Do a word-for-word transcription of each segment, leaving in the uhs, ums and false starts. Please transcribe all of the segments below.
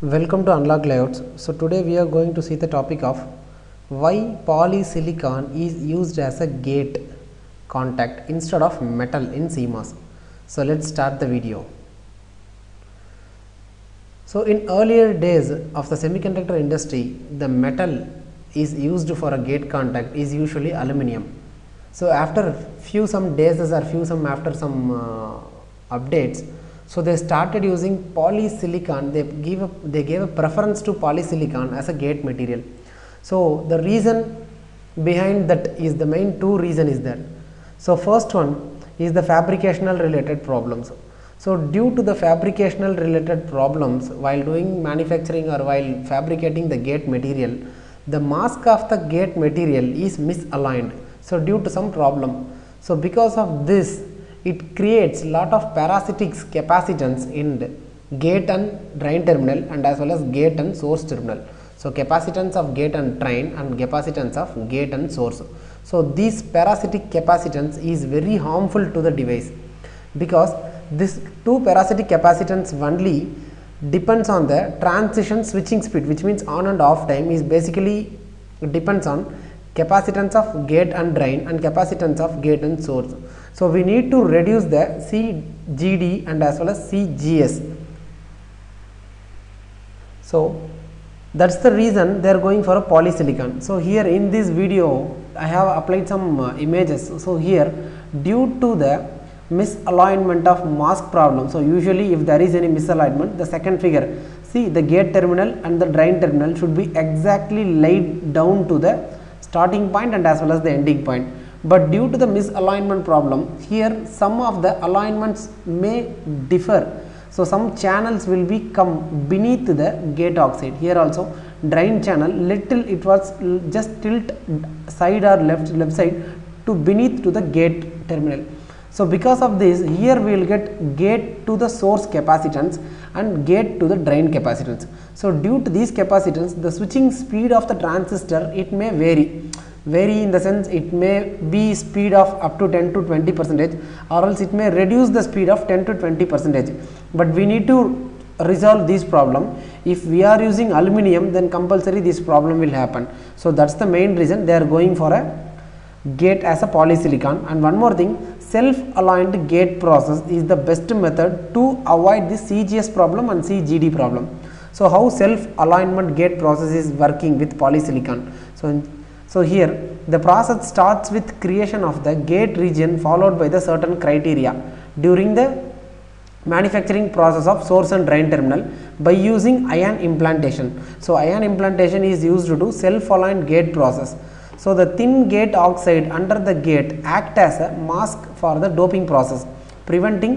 Welcome to Unlock Layouts. So today we are going to see the topic of why polysilicon is used as a gate contact instead of metal in C M O S. So let's start the video. So in earlier days of the semiconductor industry, the metal is used for a gate contact is usually aluminum. So after few some days or few some after some uh, updates, so they started using polysilicon. They give a, they gave a preference to polysilicon as a gate material. So the reason behind that is the main two reason is that. So first one is the fabricational related problems. So due to the fabricational related problems while doing manufacturing or while fabricating the gate material, the mask of the gate material is misaligned. So due to some problem. So because of this, it creates lot of parasitic capacitance in gate and drain terminal and as well as gate and source terminal. So capacitance of gate and drain and capacitance of gate and source. So this parasitic capacitance is very harmful to the device because this two parasitic capacitance only depends on the transition switching speed, which means on and off time is basically depends on capacitance of gate and drain and capacitance of gate and source. So we need to reduce the C G D and as well as C G S. So that's the reason they are going for a polysilicon. So here in this video I have applied some uh, images. So here due to the misalignment of mask problem, so usually if there is any misalignment, the second figure, see the gate terminal and the drain terminal should be exactly laid down to the starting point and as well as the ending point. But due to the misalignment problem, here some of the alignments may differ. So some channels will be come beneath the gate oxide. Here also drain channel little it was just tilt side or left left side to beneath to the gate terminal. So because of this, here we will get gate to the source capacitance and gate to the drain capacitance. So due to these capacitance, the switching speed of the transistor, it may vary. Vary in the sense it may be speed of up to ten to twenty percentage, or else it may reduce the speed of ten to twenty percentage. But we need to resolve this problem. If we are using aluminum, then compulsory this problem will happen. So that's the main reason they are going for a gate as a polysilicon. And one more thing, self-aligned gate process is the best method to avoid the C G S problem and C G D problem. So how self-alignment gate process is working with polysilicon? So in So here the process starts with creation of the gate region followed by the certain criteria during the manufacturing process of source and drain terminal by using ion implantation. So ion implantation is used to do self-aligned gate process. So the thin gate oxide under the gate act as a mask for the doping process, preventing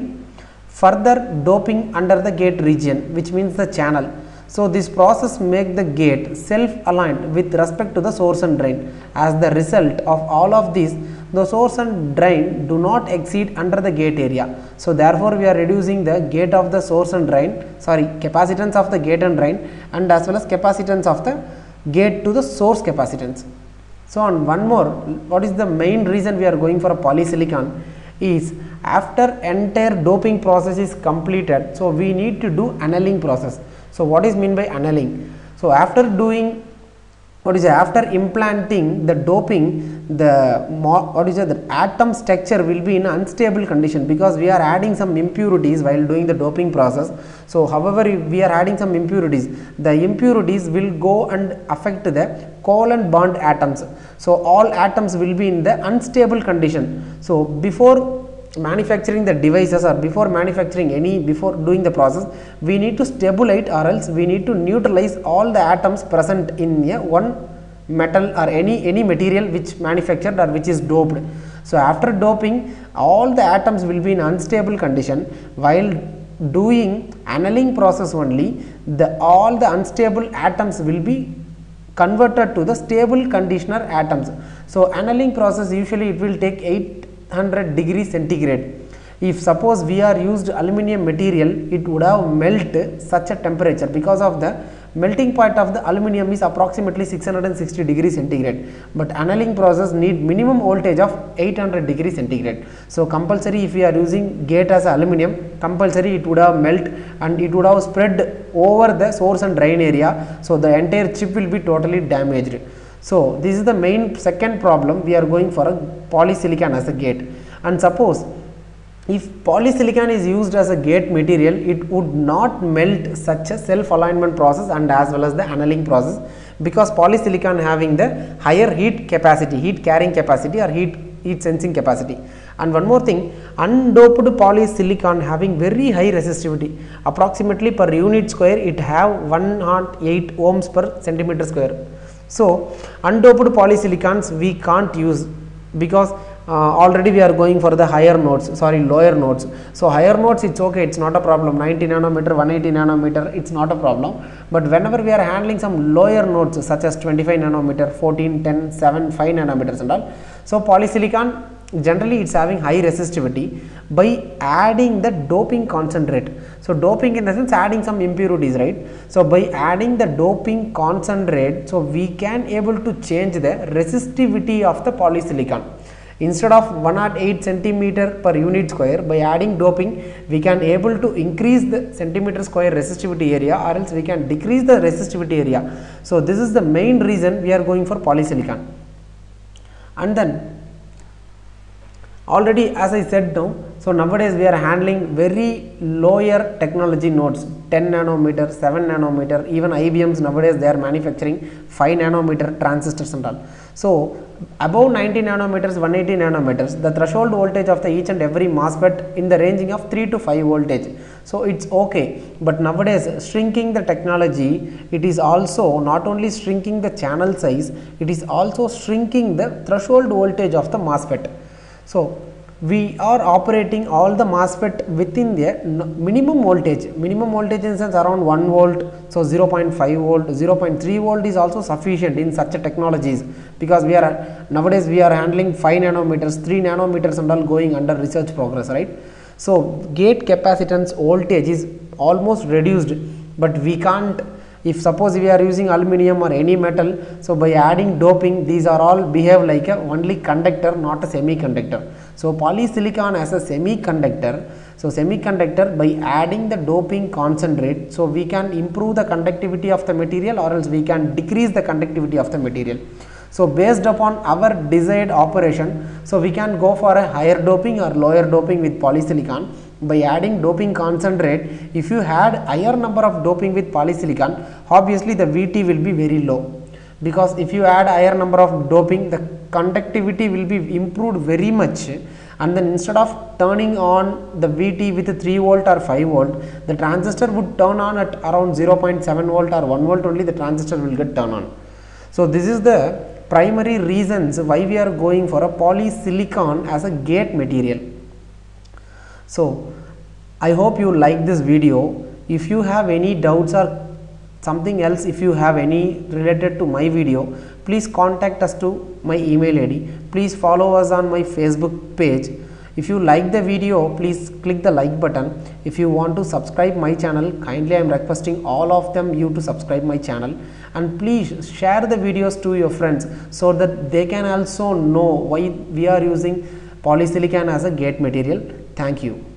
further doping under the gate region, which means the channel. So this process make the gate self-aligned with respect to the source and drain. As the result of all of these, the source and drain do not exceed under the gate area. So therefore we are reducing the gate of the source and drain, sorry, capacitance of the gate and drain and as well as capacitance of the gate to the source capacitance. So on one more, what is the main reason we are going for a polysilicon is after entire doping process is completed, so we need to do annealing process. So what is mean by annealing? So after doing what is it, after implanting the doping, the what is it, the atom structure will be in unstable condition because we are adding some impurities while doing the doping process. So however we are adding some impurities, the impurities will go and affect the covalent bond atoms. So all atoms will be in the unstable condition. So before manufacturing the devices or before manufacturing any before doing the process, we need to stabilize or else we need to neutralize all the atoms present in a one metal or any any material which manufactured or which is doped. So after doping, all the atoms will be in unstable condition. While doing annealing process only, the all the unstable atoms will be converted to the stable conditioner atoms. So annealing process usually it will take eight hundred degrees centigrade. If suppose we are used aluminum material, it would have melt such a temperature because of the melting point of the aluminum is approximately six hundred sixty degrees centigrade, but annealing process need minimum voltage of eight hundred degrees centigrade. So compulsory if we are using gate as aluminum, compulsory it would have melt and it would have spread over the source and drain area. So the entire chip will be totally damaged. So this is the main second problem. We are going for a polysilicon as a gate. And suppose if polysilicon is used as a gate material, it would not melt such a self-alignment process and as well as the annealing process, because polysilicon having the higher heat capacity, heat carrying capacity or heat, heat sensing capacity. And one more thing, undoped polysilicon having very high resistivity, approximately per unit square it have one hundred eight ohms per centimeter square. So undoped polysilicons we can't use because Uh, already we are going for the higher nodes, sorry lower nodes. So higher nodes it's okay, it's not a problem, ninety nanometer, one eighty nanometer, it's not a problem. But whenever we are handling some lower nodes such as twenty-five nanometer, fourteen, ten, seven, five nanometers and all, so polysilicon generally it's having high resistivity by adding the doping concentrate. So doping in the sense adding some impurities, right? So by adding the doping concentrate, so we can able to change the resistivity of the polysilicon. Instead of one hundred eight centimeter per unit square, by adding doping we can able to increase the centimeter square resistivity area or else we can decrease the resistivity area. So this is the main reason we are going for polysilicon. And then already as I said now, so nowadays we are handling very lower technology nodes, ten nanometer, seven nanometer, even I B Ms nowadays they are manufacturing five nanometer transistors and all. So above ninety nanometers, one eighty nanometers, the threshold voltage of the each and every MOSFET in the ranging of three to five voltage. So it's okay, but nowadays shrinking the technology, it is also not only shrinking the channel size, it is also shrinking the threshold voltage of the MOSFET. So we are operating all the MOSFET within the minimum voltage, minimum voltage in sense around one volt, so zero point five volt, zero point three volt is also sufficient in such a technologies, because we are nowadays we are handling five nanometers, three nanometers and all going under research progress, right? So gate capacitance voltage is almost reduced, but we can't. If suppose we are using aluminium or any metal, so by adding doping these are all behave like a only conductor, not a semiconductor. So polysilicon as a semiconductor, so semiconductor by adding the doping concentrate, so we can improve the conductivity of the material or else we can decrease the conductivity of the material. So based upon our desired operation, so we can go for a higher doping or lower doping with polysilicon. By adding doping concentrate, if you had higher number of doping with polysilicon, obviously the V T will be very low, because if you add higher number of doping, the conductivity will be improved very much, and then instead of turning on the V T with three volt or five volt, the transistor would turn on at around zero point seven volt or one volt only, the transistor will get turned on. So this is the primary reasons why we are going for a polysilicon as a gate material. So I hope you like this video. If you have any doubts or something else, if you have any related to my video, please contact us to my email I D. Please follow us on my Facebook page. If you like the video, please click the like button. If you want to subscribe my channel, kindly I am requesting all of them you to subscribe my channel, and please share the videos to your friends so that they can also know why we are using polysilicon as a gate material. Thank you.